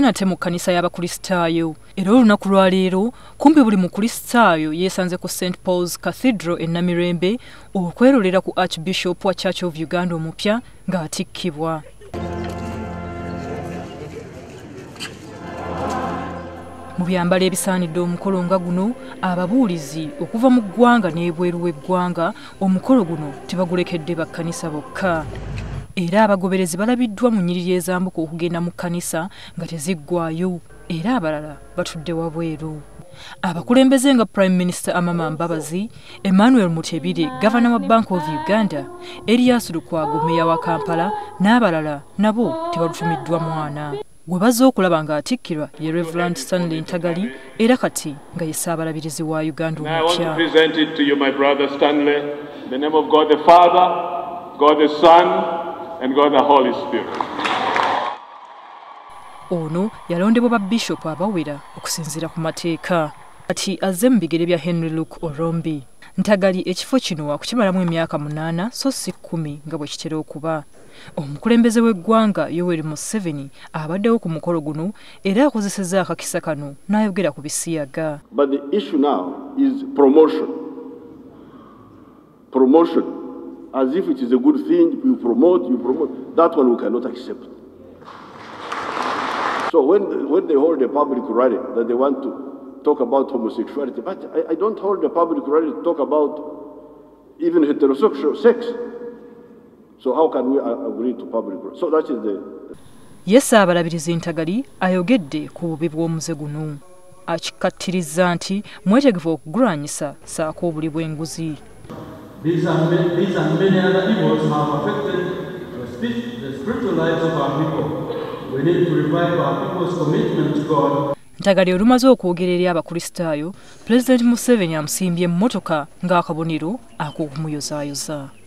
nate mu kanisa y'abakristaayo. Era olunaku lwa leero kumbi buli mukristaayo yeesanze ku St Paul's Cathedral e Namirembe okwerolera ku Archbishop wa Church of Uganda omupya ng'atikkibwa. Mu byambalo ebisaanidde omukolo nga guno, ababuulizi okuva mu ggwanga n'ebweru w'eggwanga omukolo guno tebagulekedde bakkanisa bokka. Era abagoberezi balabiddwa mu nnyiriri ezambuka okugenda mu kkanisa nga teziggwayo, era abalala batudde wabweru. Abakulembeze nga Prime Minister Amama Mbabazi, Emmanuel Mutebiri, Gavana wa Bank of Uganda, Elias Lukwagomeya wa Kampala n'abalala nabo tebalutumiddwa mwana. Gwebaze okulaba ng'atikkirwa ye Reverend Stanley Ntagali era kati nga ye ssaabalabirizi wa Uganda omupya. Ono yalondebwa babbishopu abawera okusinziira ku mateeka kati azze mu bigere bya Henry Luke Oombi. Ntagali ekifo kino wakukimalamu emyaka 8 so si 10 nga bwe kitera okuba. Omukulembeze w'eggwanga Yoweri Museveni abaddewo ku mukolo guno era akozesezza akakisa kano n'ayogera ku bisiyaga. But the issue now is promotion. Promotion. As if it is a good thing, you promote, that one we cannot accept. So when they hold a public rally that they want to talk about homosexuality, but I don't hold a public rally to talk about even heterosexual sex. So how can we agree to public? So that is the. Yes, abalabirizi Ntagali ayogedde ku bubi bw'omuze guno. Akikattiriza nti mwetegefu okugulanyisa ssaako obuli bw'enguzi. These and many other evils have affected the spiritual lives of our people. We need to revive our people's commitment to God. Ntagali olumaze okwogera eri abakristaayo, President Museveni amusimbye emmotoka ng'akabonero ak'okumuyozaayoza.